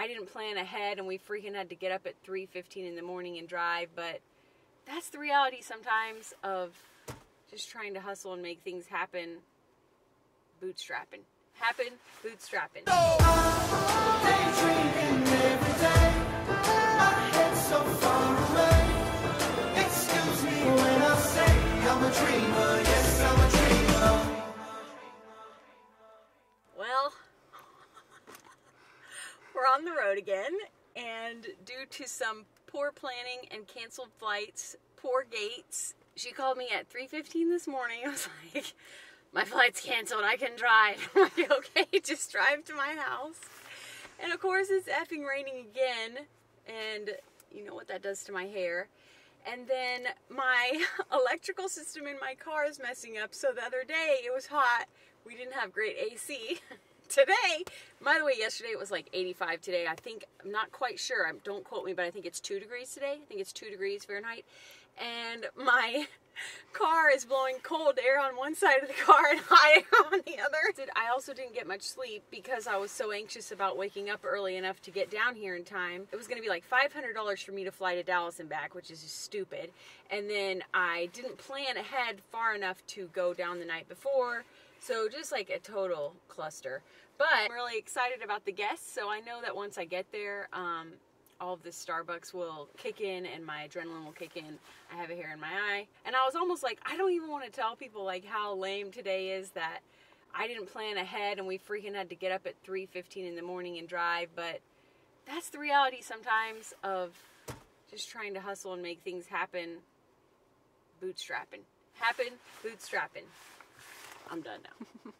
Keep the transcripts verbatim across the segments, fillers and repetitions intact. I didn't plan ahead and we freaking had to get up at three fifteen in the morning and drive, but that's the reality sometimes of just trying to hustle and make things happen. Bootstrapping. Happen, bootstrapping. Daydreaming every day. My head's so far away. Excuse me when I say I'm a dreamer. Yes, I'm a dreamer. Well, we're on the road again, and due to some poor planning and canceled flights, poor Gates, she called me at three fifteen this morning. I was like, my flight's canceled, I can drive. I'm like, okay, just drive to my house. And of course it's effing raining again, and you know what that does to my hair. And then my electrical system in my car is messing up, so the other day it was hot. We didn't have great A C. Today, by the way, yesterday it was like eighty-five today. I think, I'm not quite sure, I don't quote me, but I think it's two degrees today. I think it's two degrees Fahrenheit. And my car is blowing cold air on one side of the car and hot air on the other. I also didn't get much sleep because I was so anxious about waking up early enough to get down here in time. It was going to be like five hundred dollars for me to fly to Dallas and back, which is just stupid. And then I didn't plan ahead far enough to go down the night before. So just like a total cluster. But I'm really excited about the guests, so I know that once I get there, um, all of this Starbucks will kick in and my adrenaline will kick in. I have a hair in my eye. And I was almost like, I don't even want to tell people like how lame today is that I didn't plan ahead and we freaking had to get up at three fifteen in the morning and drive, but that's the reality sometimes of just trying to hustle and make things happen. Bootstrapping. Happen, bootstrapping. I'm done now.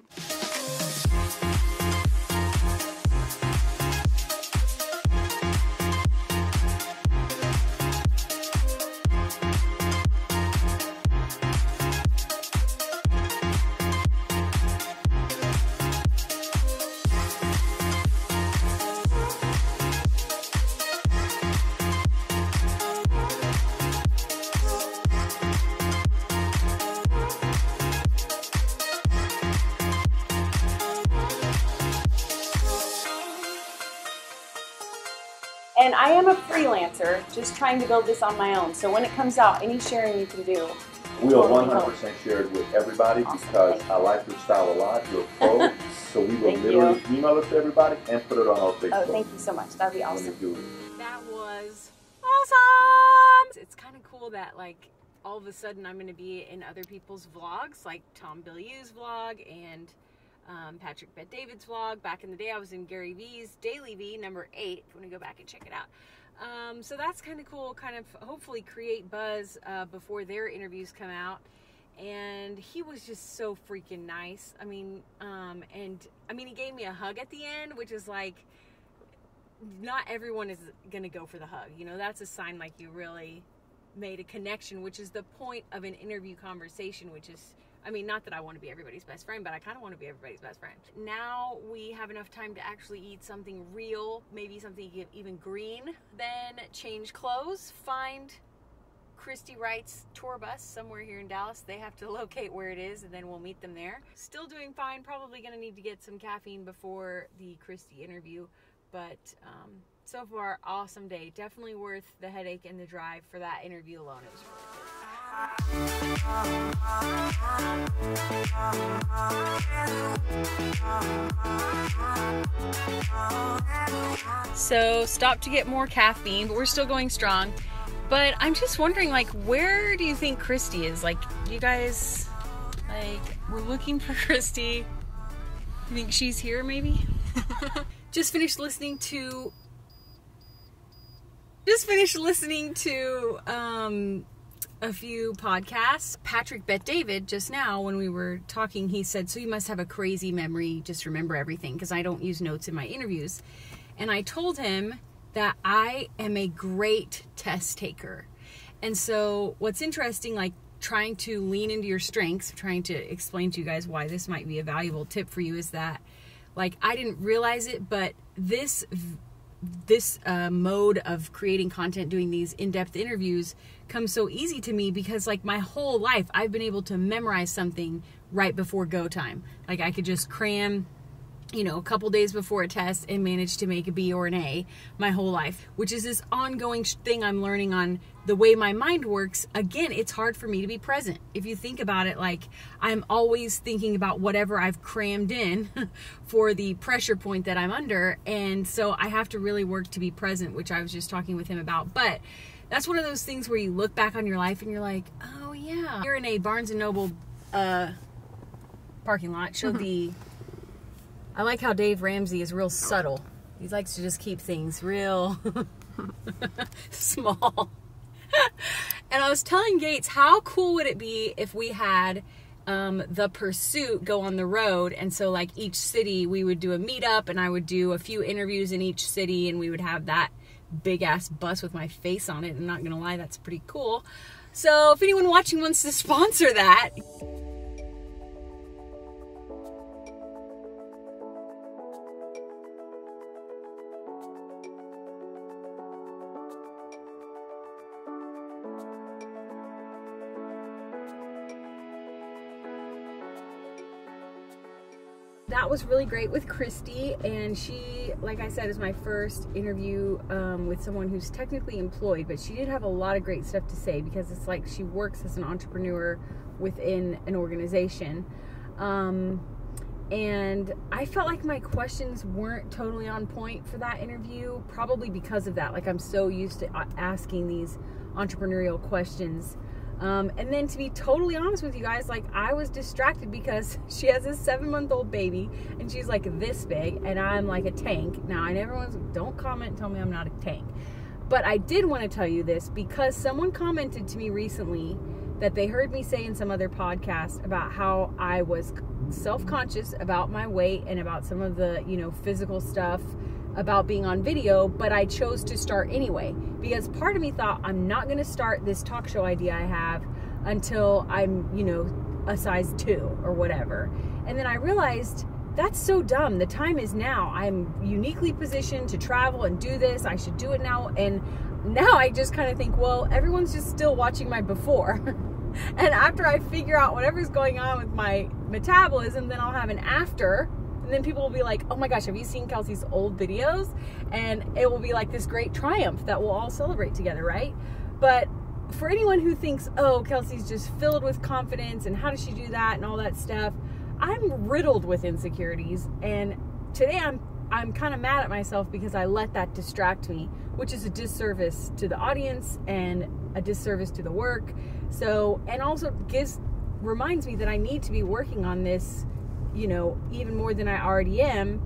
And I am a freelancer, just trying to build this on my own. So when it comes out, any sharing you can do. We are one hundred percent shared with everybody. Awesome. Because I like your style a lot. You're a pro. So we will literally you. email it to everybody and put it on our Facebook. Oh, thank you so much. That'd be awesome. That was awesome. It's kind of cool that like all of a sudden I'm going to be in other people's vlogs, like Tom Bilyeu's vlog and Um, Patrick Bet-David's vlog. Back in the day I was in Gary V's Daily V number eight if you want to go back and check it out. Um, so that's kind of cool, kind of hopefully create buzz uh, before their interviews come out. And he was just so freaking nice. I mean um, and I mean he gave me a hug at the end, which is like, not everyone is gonna go for the hug, you know. That's a sign like you really made a connection, which is the point of an interview conversation, which is, I mean, not that I want to be everybody's best friend, but I kind of want to be everybody's best friend. Now we have enough time to actually eat something real, maybe something even green. Then change clothes, find Christy Wright's tour bus somewhere here in Dallas. They have to locate where it is and then we'll meet them there. Still doing fine, probably going to need to get some caffeine before the Christy interview, but um, so far, awesome day. Definitely worth the headache and the drive for that interview alone. It was really good. So stopped to get more caffeine, but we're still going strong. But I'm just wondering, like, where do you think Christy is? Like, you guys, like, we're looking for Christy. You think she's here maybe? Just finished listening to just finished listening to um a few podcasts. Patrick Bet-David just now when we were talking, he said, so you must have a crazy memory, just remember everything, because I don't use notes in my interviews. And I told him that I am a great test taker. And so what's interesting, like trying to lean into your strengths, trying to explain to you guys why this might be a valuable tip for you, is that like I didn't realize it, but this this uh, mode of creating content, doing these in-depth interviews, comes so easy to me because like my whole life I've been able to memorize something right before go time. Like I could just cram you know, a couple days before a test and managed to make a B or an A my whole life, which is this ongoing thing I'm learning on the way my mind works. Again, it's hard for me to be present. If you think about it, like I'm always thinking about whatever I've crammed in for the pressure point that I'm under. And so I have to really work to be present, which I was just talking with him about. But that's one of those things where you look back on your life and you're like, oh yeah. You're in a Barnes and Noble uh, parking lot. Show the... I like how Dave Ramsey is real subtle. He likes to just keep things real small. And I was telling Gates, how cool would it be if we had um, the pursuit go on the road? And so like each city, we would do a meetup and I would do a few interviews in each city and we would have that big ass bus with my face on it. I'm not gonna lie, that's pretty cool. So if anyone watching wants to sponsor that. That was really great with Christy, and she, like I said, is my first interview um, with someone who's technically employed, but she did have a lot of great stuff to say because it's like she works as an entrepreneur within an organization. Um, and I felt like my questions weren't totally on point for that interview, probably because of that. Like I'm so used to asking these entrepreneurial questions. Um, and then to be totally honest with you guys, like I was distracted because she has a seven month old baby and she's like this big and I'm like a tank. Now I never was, don't comment, tell me I'm not a tank. But I did want to tell you this because someone commented to me recently that they heard me say in some other podcast about how I was self-conscious about my weight and about some of the, you know, physical stuff about being on video, but I chose to start anyway because part of me thought I'm not going to start this talk show idea I have until I'm, you know, a size two or whatever. And then I realized that's so dumb. The time is now. I'm uniquely positioned to travel and do this. I should do it now. And now I just kind of think, well, everyone's just still watching my before. And after I figure out whatever's going on with my metabolism, then I'll have an after. And then people will be like, oh my gosh, have you seen Kelsey's old videos? And it will be like this great triumph that we'll all celebrate together, right? But for anyone who thinks, oh, Kelsey's just filled with confidence and how does she do that and all that stuff, I'm riddled with insecurities. And today I'm, I'm kind of mad at myself because I let that distract me, which is a disservice to the audience and a disservice to the work. So, and also gives, reminds me that I need to be working on this, you know, even more than I already am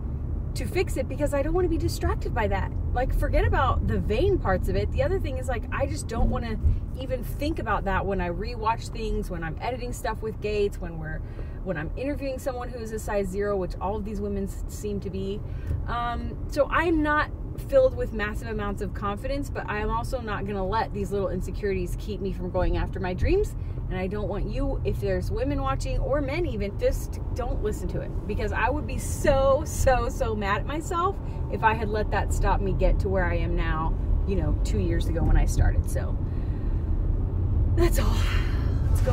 to fix it because I don't want to be distracted by that. Like, forget about the vain parts of it. The other thing is like, I just don't want to even think about that when I rewatch things, when I'm editing stuff with Gates, when we're, when I'm interviewing someone who's a size zero, which all of these women seem to be. Um, so I'm not filled with massive amounts of confidence, but I'm also not going to let these little insecurities keep me from going after my dreams. And I don't want you, if there's women watching or men even, just don't listen to it because I would be so, so, so mad at myself if I had let that stop me get to where I am now, you know, two years ago when I started. So that's all. Let's go